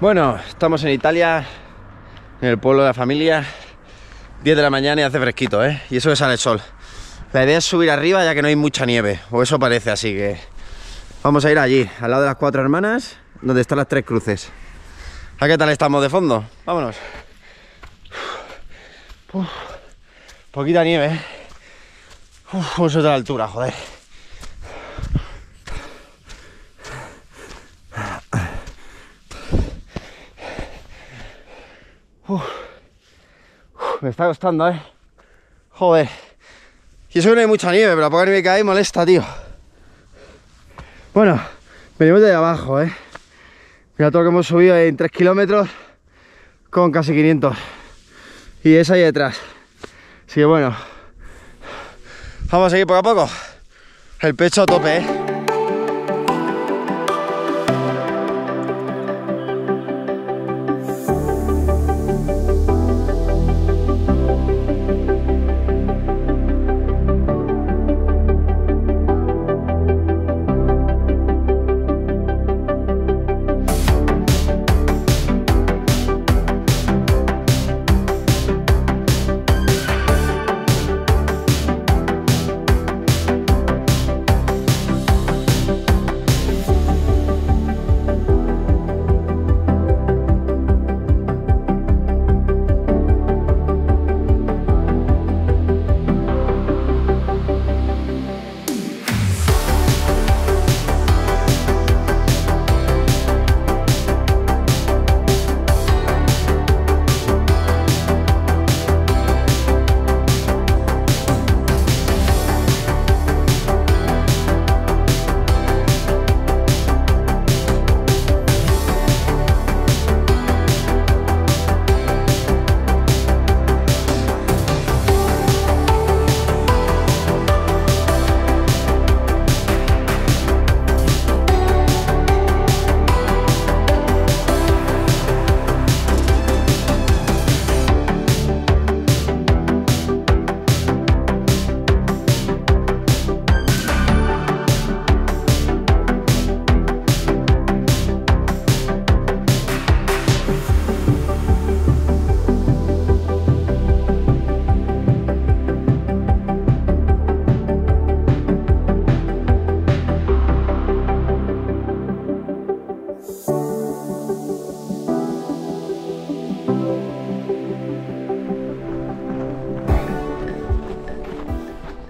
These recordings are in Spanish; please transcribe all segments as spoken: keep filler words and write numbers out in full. Bueno, estamos en Italia, en el pueblo de la familia, diez de la mañana y hace fresquito, ¿eh? Y eso que sale el sol. La idea es subir arriba ya que no hay mucha nieve, o eso parece, así que vamos a ir allí, al lado de las Cuatro Hermanas, donde están las tres cruces. ¿A qué tal estamos de fondo? Vámonos. Uf, poquita nieve, ¿eh? Uf, vamos a otra altura, joder. Uf, uf, me está costando, eh. Joder. Y eso que no hay mucha nieve, pero la poca nieve que hay molesta, tío. Bueno, venimos de abajo, eh. Mira todo lo que hemos subido en tres kilómetros con casi quinientos. Y es ahí detrás. Así que bueno, vamos a seguir poco a poco. El pecho a tope, eh.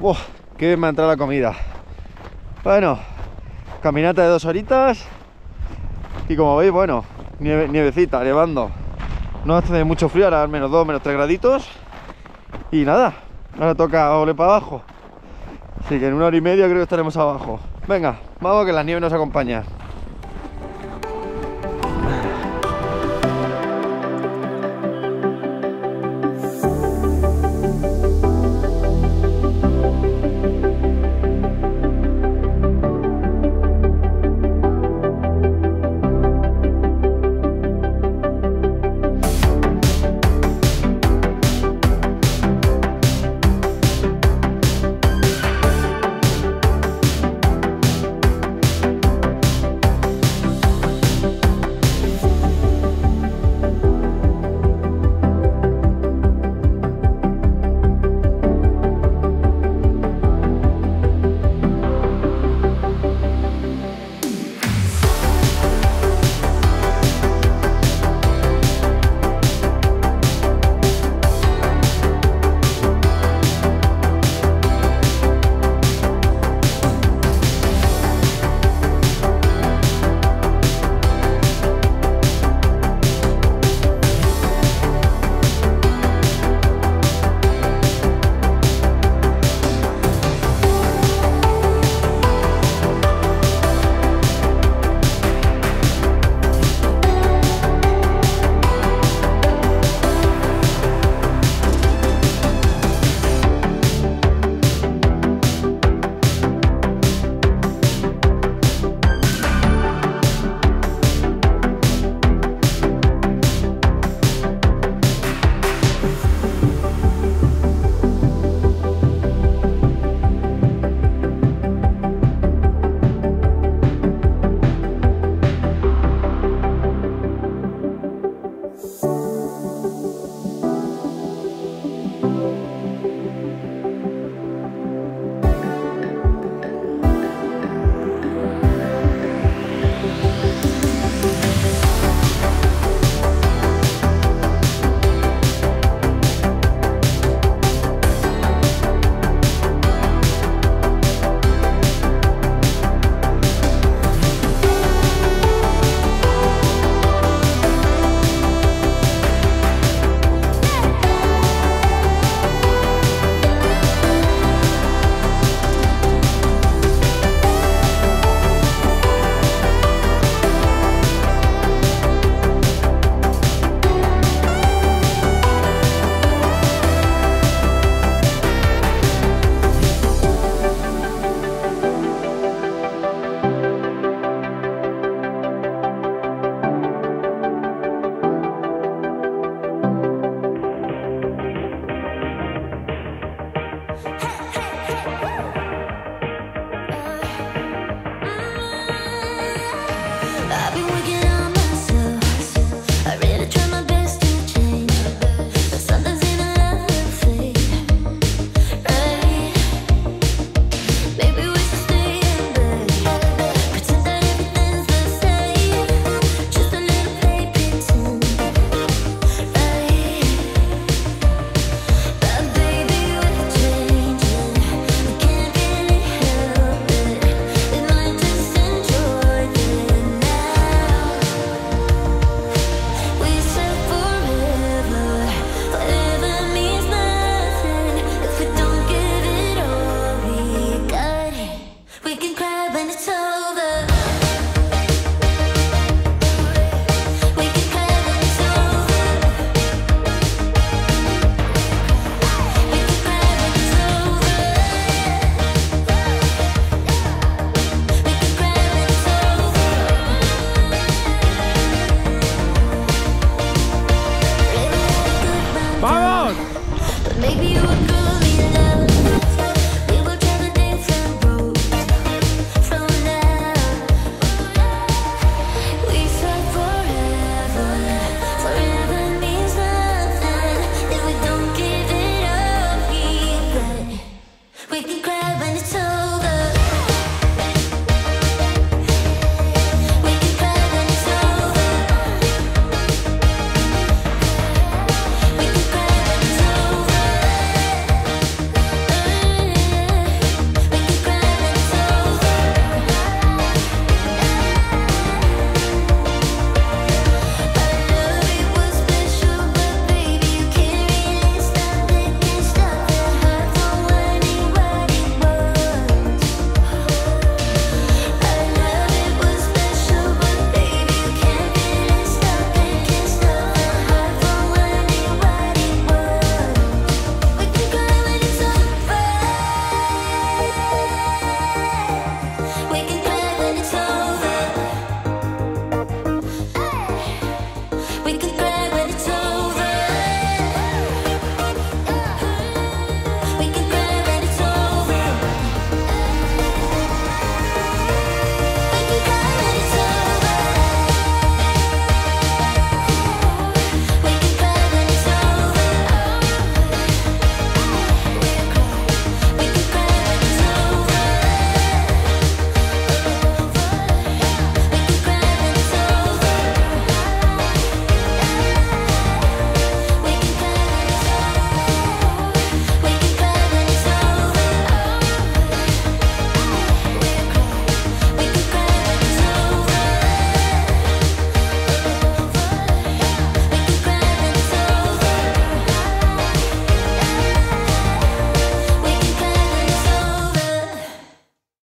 Oh, qué bien me ha entrado la comida. Bueno, caminata de dos horitas. Y como veis, bueno, nieve, nievecita, nevando. No hace mucho frío, ahora menos dos, menos tres graditos. Y nada, ahora toca ole para abajo. Así que en una hora y media creo que estaremos abajo. Venga, vamos que la nieve nos acompaña.